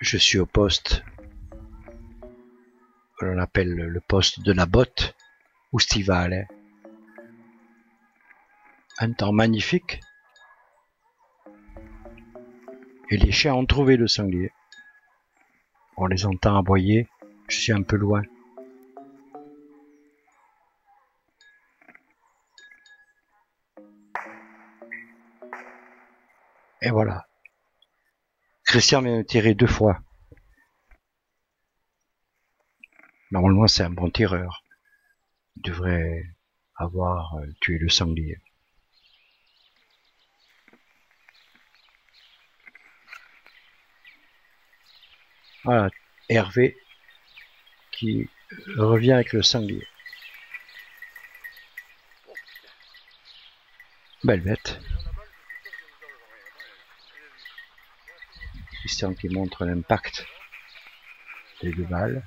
je suis au poste, on l'appelle le poste de la botte ou stivale. Un temps magnifique. Et les chiens ont trouvé le sanglier. On les entend aboyer, je suis un peu loin. Et voilà. Christian vient de tirer 2 fois. Normalement, c'est un bon tireur. Il devrait avoir tué le sanglier. Voilà, Hervé qui revient avec le sanglier. Belle bête. Christian qui montre l'impact des 2 balles.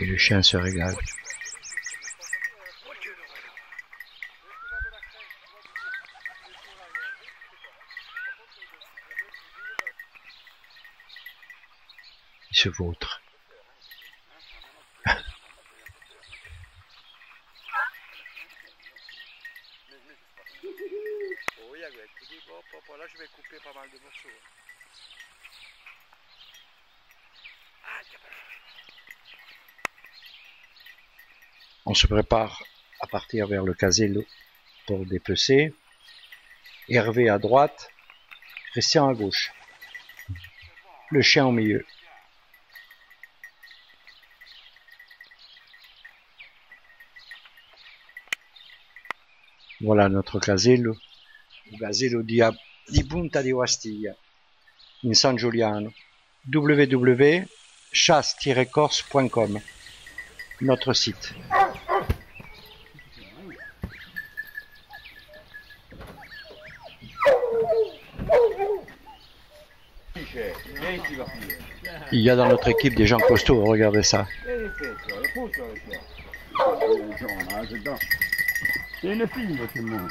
Et le chien se régale. Il se vautre. Là je vais couper pas mal de morceaux. On se prépare à partir vers le casello pour dépecer. Hervé à droite, Christian à gauche. Le chien au milieu. Voilà notre casello. Il casello di Punta di Wastiglia, in San Giuliano. www.chasse-corse.com, notre site. Il y a dans notre équipe des gens costauds, regardez ça. C'est une fille, tout le monde.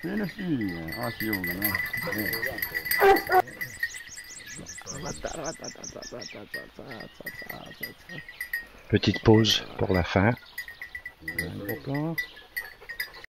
C'est une fille. Ah, c'est où, maintenant ? Petite pause pour la fin.